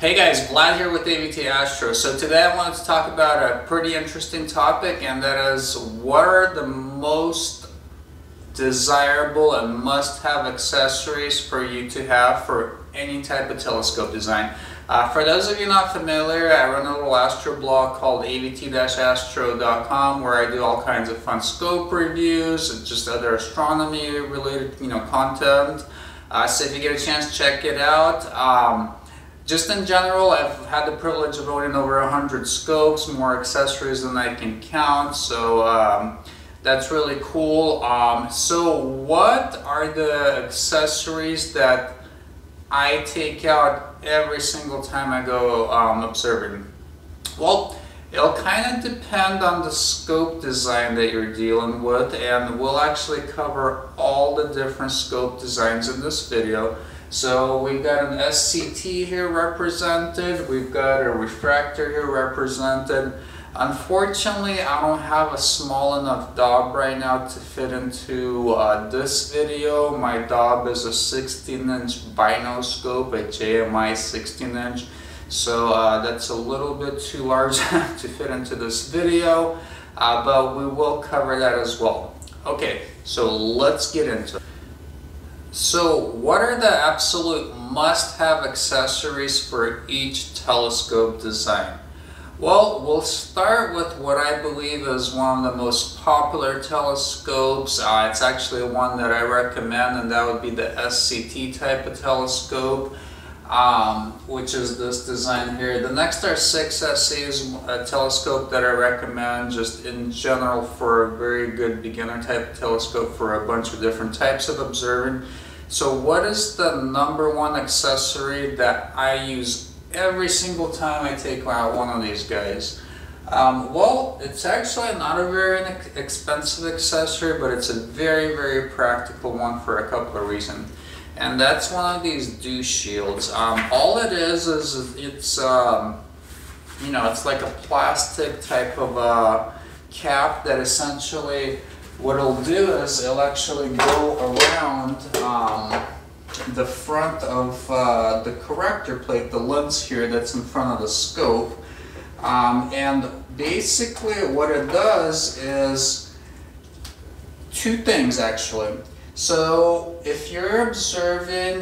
Hey guys, Vlad here with AVT Astro. So today I wanted to talk about a pretty interesting topic, and that is what are the most desirable and must-have accessories for you to have for any type of telescope design. For those of you not familiar, I run a little astro blog called avt-astro.com where I do all kinds of fun scope reviews and just other astronomy related content. So if you get a chance, check it out. Just in general, I've had the privilege of owning over 100 scopes, more accessories than I can count, so that's really cool. So what are the accessories that I take out every single time I go observing? Well, it'll kind of depend on the scope design that you're dealing with, and we'll actually cover all the different scope designs in this video. So we've got an SCT here represented, we've got a refractor here represented. Unfortunately, I don't have a small enough Dob right now to fit into this video. My Dob is a 16-inch bino scope, a JMI 16-inch, so that's a little bit too large to fit into this video, but we will cover that as well. Okay, so let's get into it. So what are the absolute must-have accessories for each telescope design? Well, we'll start with what I believe is one of the most popular telescopes. It's actually one that I recommend, and that would be the SCT type of telescope, which is this design here. The NexStar 6SC is a telescope that I recommend just in general for a very good beginner type of telescope for a bunch of different types of observing. So what is the number one accessory that I use every single time I take out one of these guys? Well, it's actually not a very expensive accessory, but it's a very, very practical one for a couple of reasons. And that's one of these dew shields. All it is it's it's like a plastic type of cap that essentially what it'll do is it'll actually go around the front of the corrector plate, the lens here that's in front of the scope, and basically what it does is two things actually. So if you're observing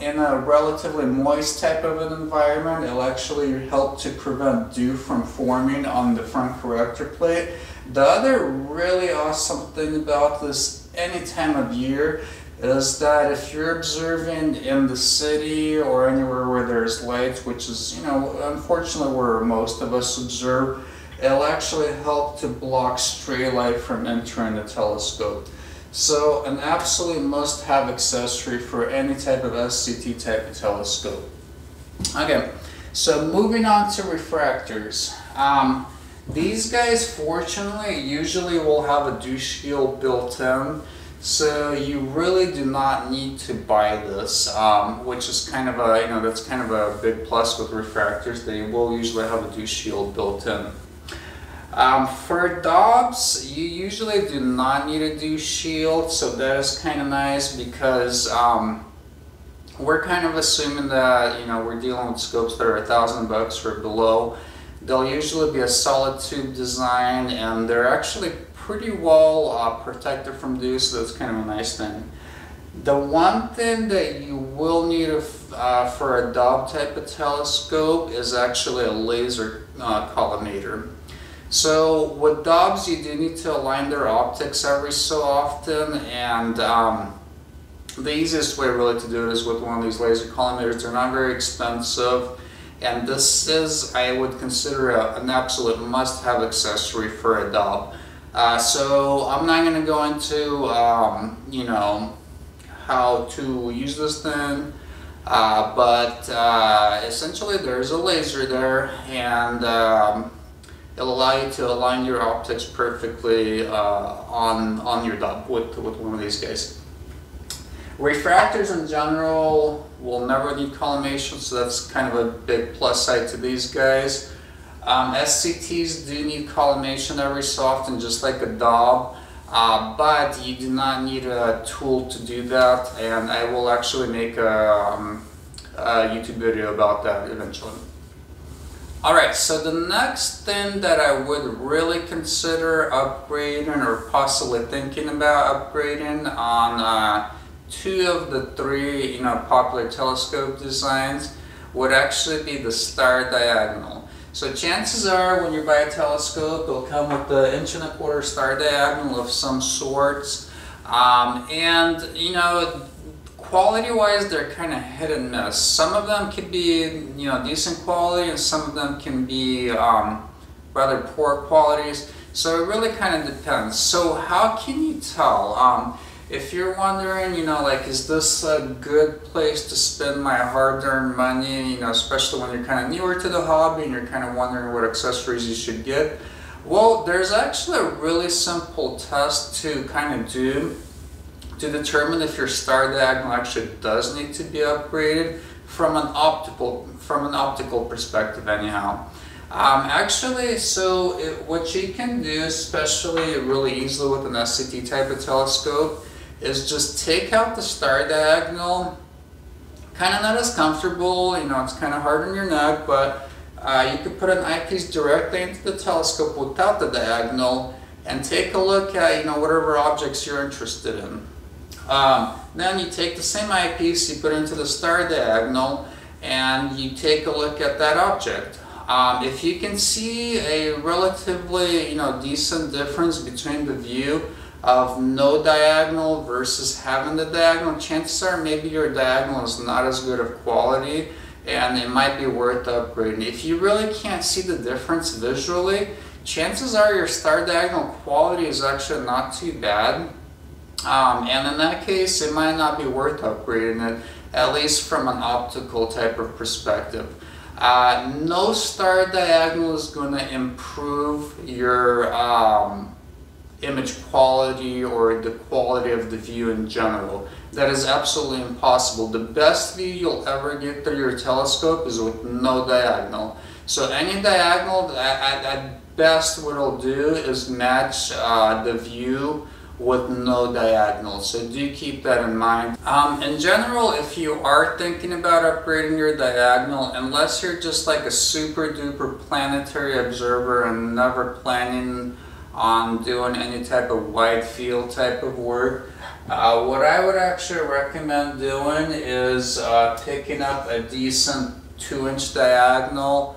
in a relatively moist type of an environment, it'll actually help to prevent dew from forming on the front corrector plate. The other really awesome thing about this any time of year is that if you're observing in the city or anywhere where there's lights, which is, unfortunately where most of us observe, it'll actually help to block stray light from entering the telescope. So an absolute must-have accessory for any type of SCT type of telescope. Okay, so moving on to refractors. These guys, fortunately, usually will have a dew shield built in, so you really do not need to buy this, which is kind of a, that's kind of a big plus with refractors. They will usually have a dew shield built in. For Dobs, you usually do not need a dew shield, so that is kind of nice because we're kind of assuming that we're dealing with scopes that are $1,000 or below. They'll usually be a solid tube design, and they're actually pretty well protected from dew, so that's kind of a nice thing. The one thing that you will need for a Dob type of telescope is actually a laser collimator. So with Dobs, you do need to align their optics every so often, and the easiest way really to do it is with one of these laser collimators. They're not very expensive, and this is, I would consider, an absolute must-have accessory for a Dob. So I'm not going to go into, how to use this thing. But essentially there's a laser there, and it'll allow you to align your optics perfectly on your Dob with one of these guys. Refractors in general will never need collimation, so that's kind of a big plus side to these guys. SCTs do need collimation every so often, just like a Dob, but you do not need a tool to do that, and I will actually make a YouTube video about that eventually. Alright, so the next thing that I would really consider upgrading or possibly thinking about upgrading on two of the three popular telescope designs would actually be the star diagonal. So chances are when you buy a telescope, it'll come with the 1.25-inch star diagonal of some sorts. And quality wise, they're kind of hit and miss. Some of them could be decent quality, and some of them can be rather poor qualities. So it really kind of depends. So how can you tell? If you're wondering, like, is this a good place to spend my hard-earned money, especially when you're kind of newer to the hobby and you're kind of wondering what accessories you should get? Well, there's actually a really simple test to kind of do to determine if your star diagonal actually does need to be upgraded from an optical perspective anyhow. Actually, so what you can do, especially really easily with an SCT type of telescope, is just take out the star diagonal. Kind of not as comfortable, it's kind of hard on your neck, but you could put an eyepiece directly into the telescope without the diagonal and take a look at whatever objects you're interested in. Then you take the same eyepiece, you put it into the star diagonal, and you take a look at that object. If you can see a relatively decent difference between the view of no diagonal versus having the diagonal, chances are maybe your diagonal is not as good of quality and it might be worth upgrading. If you really can't see the difference visually, chances are your star diagonal quality is actually not too bad. And in that case, it might not be worth upgrading it, at least from an optical type of perspective. No star diagonal is going to improve your image quality or the quality of the view in general. That is absolutely impossible. The best view you'll ever get through your telescope is with no diagonal. So any diagonal at best what it'll do is match the view with no diagonal, so do keep that in mind. In general, if you are thinking about upgrading your diagonal, unless you're just like a super duper planetary observer and never planning on doing any type of wide field type of work, what I would actually recommend doing is picking up a decent 2-inch diagonal.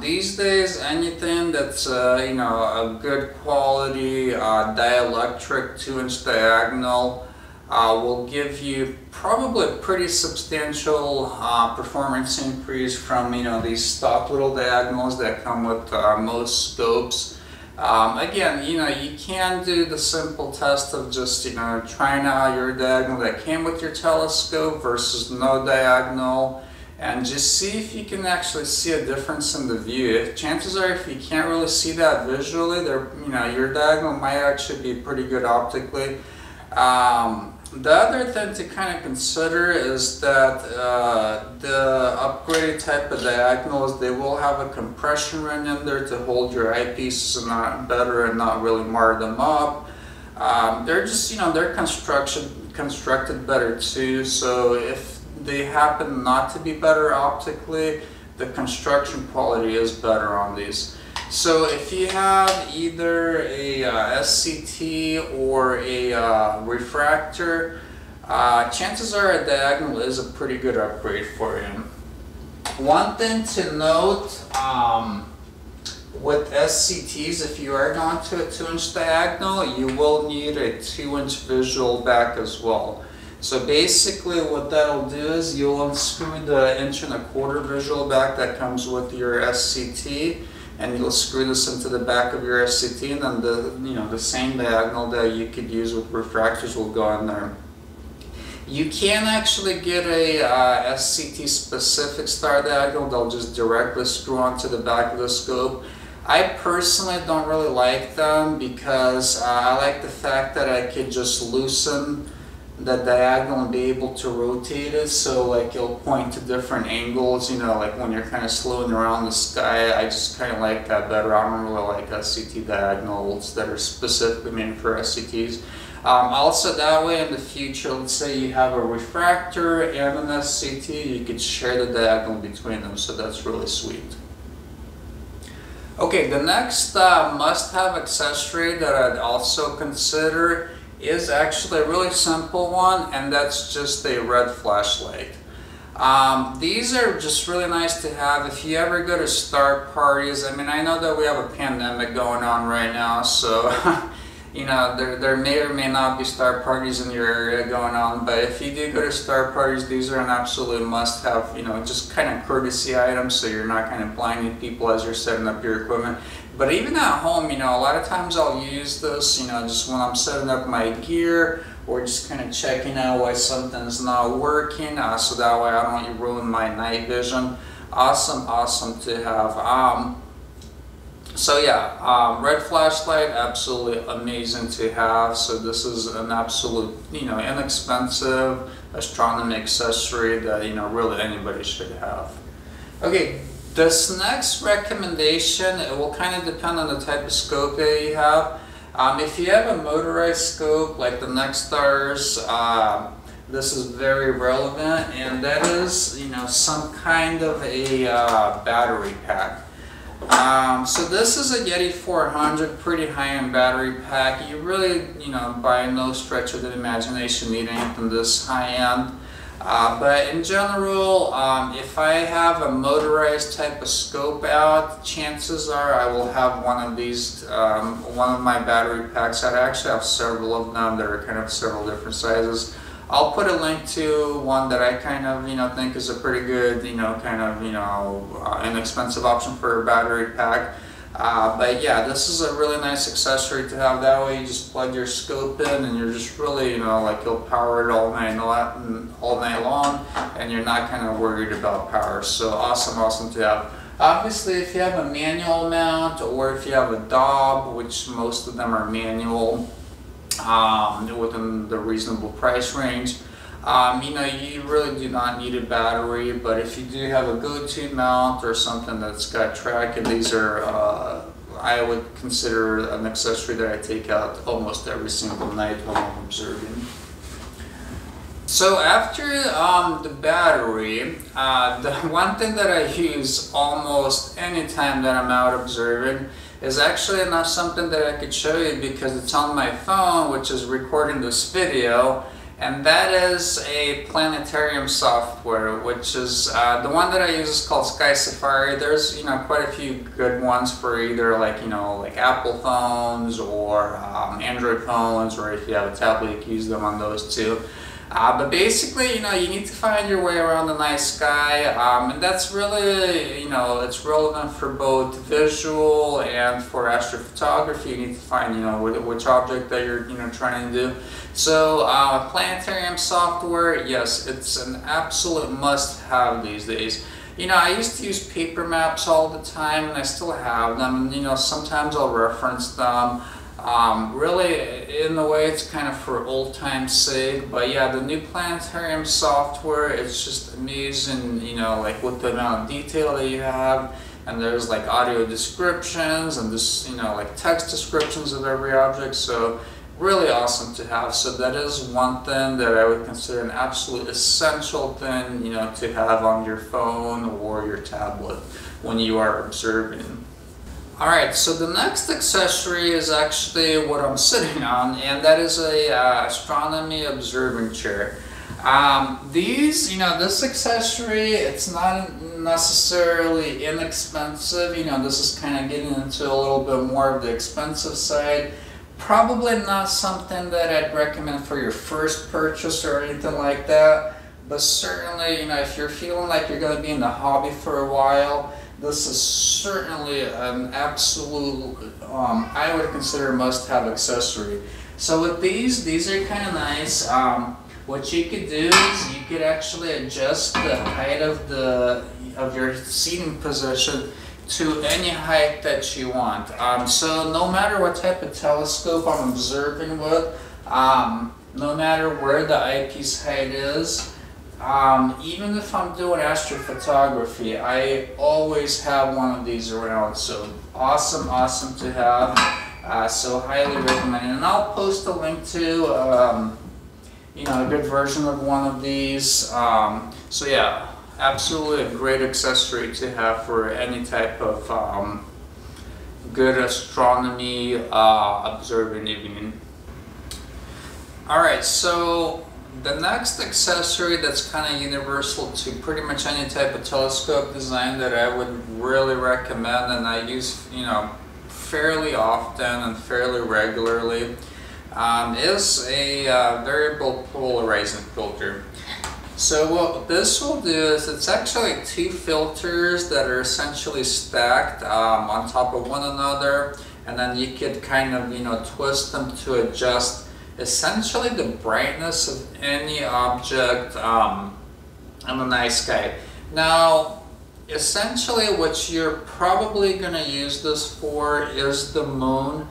These days, anything that's a good quality dielectric 2-inch diagonal will give you probably a pretty substantial performance increase from these stock little diagonals that come with most scopes. Again, you can do the simple test of just trying out your diagonal that came with your telescope versus no diagonal, and just see if you can actually see a difference in the view. Chances are, if you can't really see that visually, your diagonal might actually be pretty good optically. The other thing to kind of consider is that the upgraded type of diagonals, they will have a compression ring in there to hold your eyepieces and not really mar them up. They're just, they're constructed better too, so if they happen not to be better optically, the construction quality is better on these. So if you have either a SCT or a refractor, chances are a diagonal is a pretty good upgrade for you. One thing to note with SCTs, if you are going to a 2-inch diagonal, you will need a 2-inch visual back as well. So basically what that'll do is you'll unscrew the 1.25-inch visual back that comes with your SCT, and you'll screw this into the back of your SCT, and then the the same diagonal that you could use with refractors will go in there. You can actually get a SCT specific star diagonal that'll just directly screw onto the back of the scope. I personally don't really like them because I like the fact that I could just loosen the diagonal and be able to rotate it, so like it'll point to different angles, like when you're kind of slowing around the sky. I just kind of like that better. I don't really like SCT diagonals that are specifically made for SCTs. Also that way in the future, let's say you have a refractor and an SCT, you could share the diagonal between them, so that's really sweet. Okay, the next must-have accessory that I'd also consider is actually a really simple one, and that's just a red flashlight. These are just really nice to have if you ever go to star parties. I mean, I know that we have a pandemic going on right now, so you know, there may or may not be star parties in your area going on, but if you do go to star parties, these are an absolute must-have, you know, just kind of courtesy items, so you're not kind of blinding people as you're setting up your equipment. But even at home, you know, a lot of times I'll use this, you know, just when I'm setting up my gear, or just kind of checking out why something's not working, so that way I don't ruin my night vision. Awesome, awesome to have. So yeah, red flashlight, absolutely amazing to have. So this is an absolute, you know, inexpensive astronomy accessory that, you know, really anybody should have. Okay, this next recommendation, it will kind of depend on the type of scope that you have. If you have a motorized scope like the Nexstars, this is very relevant, and that is, you know, some kind of a battery pack. So this is a Yeti 400, pretty high-end battery pack. You really, you know, by no stretch of the imagination need anything this high-end. But in general, if I have a motorized type of scope out, chances are I will have one of these, one of my battery packs. I actually have several of them that are kind of several different sizes. I'll put a link to one that I kind of, you know, think is a pretty good, you know, kind of, you know, inexpensive option for a battery pack. But yeah, this is a really nice accessory to have. That way you just plug your scope in and you're just really, you know, like you'll power it all night long, and you're not kind of worried about power. So awesome, awesome to have. Obviously, if you have a manual mount, or if you have a Dob, which most of them are manual, within the reasonable price range, you know, you really do not need a battery. But if you do have a go-to mount or something that's got track, and these are, I would consider an accessory that I take out almost every single night when I'm observing. So after the battery, the one thing that I use almost any time that I'm out observing is actually not something that I could show you because it's on my phone, which is recording this video. And that is a planetarium software, which is the one that I use is called Sky Safari. There's, you know, quite a few good ones for either, like, you know, like Apple phones or Android phones, or if you have a tablet, you can use them on those too. But basically, you know, you need to find your way around the night sky, and that's really, you know, it's relevant for both visual and for astrophotography. You need to find, you know, which object that you're, you know, trying to do. So, planetarium software, yes, it's an absolute must-have these days. You know, I used to use paper maps all the time, and I still have them. You know, sometimes I'll reference them. Really, in a way, it's kind of for old time's sake, but yeah, the new planetarium software, it's just amazing, you know, like with the amount of detail that you have, and there's like audio descriptions, and this, you know, like text descriptions of every object, so really awesome to have. So that is one thing that I would consider an absolute essential thing, you know, to have on your phone or your tablet when you are observing. Alright, so the next accessory is actually what I'm sitting on, and that is a astronomy observing chair. These, you know, this accessory, it's not necessarily inexpensive. You know, this is kind of getting into a little bit more of the expensive side. Probably not something that I'd recommend for your first purchase or anything like that, but certainly, you know, if you're feeling like you're going to be in the hobby for a while, this is certainly an absolute, I would consider, must-have accessory. So with these are kind of nice. What you could do is you could actually adjust the height of your seating position to any height that you want. So no matter what type of telescope I'm observing with, no matter where the eyepiece height is, even if I'm doing astrophotography, I always have one of these around, so awesome, awesome to have. So highly recommended. And I'll post a link to a good version of one of these. So yeah, absolutely a great accessory to have for any type of good astronomy observing evening. Alright, so the next accessory that's kind of universal to pretty much any type of telescope design that I would really recommend, and I use, fairly often and fairly regularly, is a variable polarizing filter. So what this will do is, it's actually two filters that are essentially stacked on top of one another, and then you could kind of twist them to adjust essentially the brightness of any object in the night sky. Now essentially what you're probably going to use this for is the moon.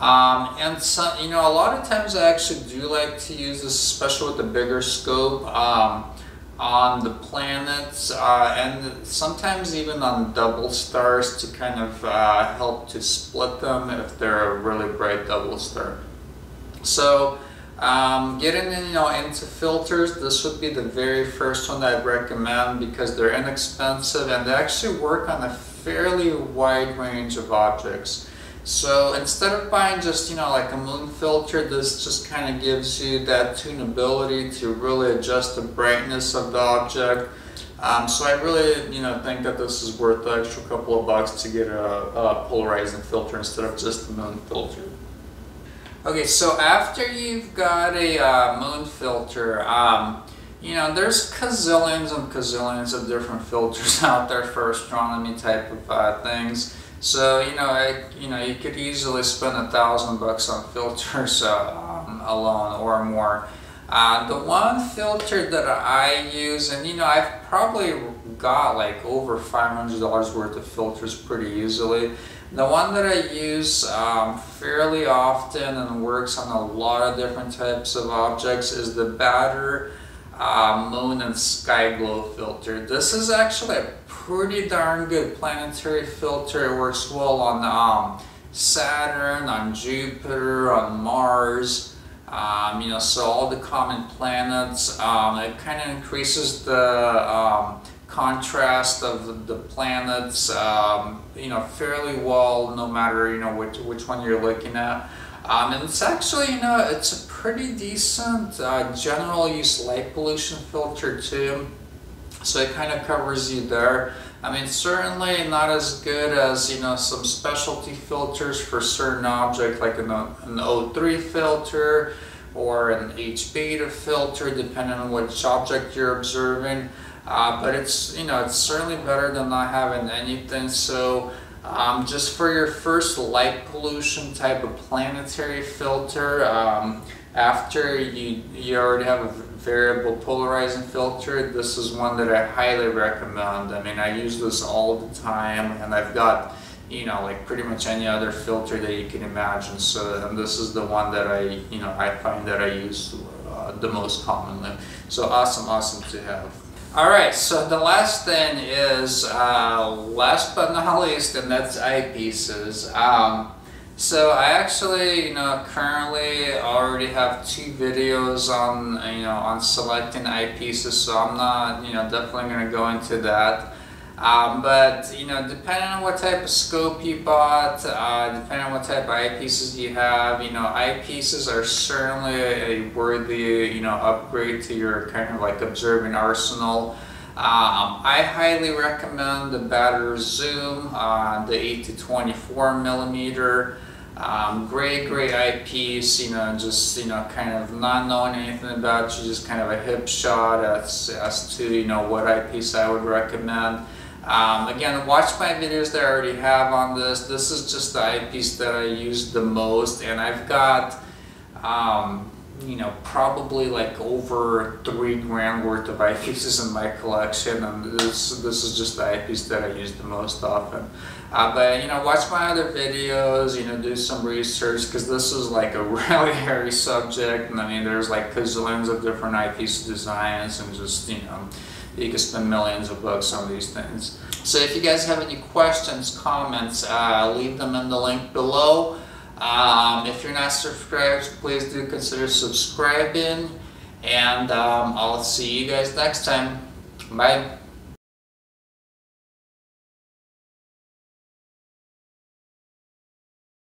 And some, a lot of times I actually do like to use this, especially with the bigger scope, on the planets, and sometimes even on double stars to kind of help to split them if they're a really bright double star. So getting into filters, this would be the very first one that I'd recommend, because they're inexpensive and they actually work on a fairly wide range of objects. So instead of buying just, like a moon filter, this just kind of gives you that tunability to really adjust the brightness of the object. So I really, think that this is worth the extra couple of bucks to get a polarizing filter instead of just the moon filter. Okay, so after you've got a moon filter, there's gazillions and gazillions of different filters out there for astronomy type of things. So you could easily spend $1,000 on filters alone or more. The one filter that I use, and I've probably got like over $500 worth of filters pretty easily. The one that I use fairly often and works on a lot of different types of objects is the Baader Moon and Sky Glow filter. This is actually a pretty darn good planetary filter. It works well on Saturn, on Jupiter, on Mars, so all the common planets. It kind of increases the contrast of the planets, fairly well, no matter, which one you're looking at. And it's actually, it's a pretty decent general use light pollution filter too, so it kind of covers you there. I mean, certainly not as good as, some specialty filters for certain objects, like an O3 filter or an H beta filter, depending on which object you're observing. But it's, it's certainly better than not having anything. So just for your first light pollution type of planetary filter, after you already have a variable polarizing filter, this is one that I highly recommend. I mean, I use this all the time, and I've got, like pretty much any other filter that you can imagine. So, and this is the one that I, I find that I use the most commonly. So awesome to have. Alright, so the last thing is, last but not least, and that's eyepieces. So I actually, currently already have two videos on, on selecting eyepieces, so I'm not, definitely going to go into that. But, depending on what type of scope you bought, depending on what type of eyepieces you have, eyepieces are certainly a worthy, upgrade to your kind of like observing arsenal. I highly recommend the Baader Zoom, the 8 to 24 millimeter. Great eyepiece, just, kind of not knowing anything about you, just kind of a hip shot as to, what eyepiece I would recommend. Again, watch my videos that I already have on this. This is just the eyepiece that I use the most, and I've got, probably like over $3,000 worth of eyepieces in my collection, and this is just the eyepiece that I use the most often. But watch my other videos, do some research, because this is like a really hairy subject, and I mean, there's like gazillions of different eyepiece designs, and just, you can spend millions of bucks on these things. So if you guys have any questions, comments, leave them in the link below. If you're not subscribed, please do consider subscribing, and I'll see you guys next time. Bye.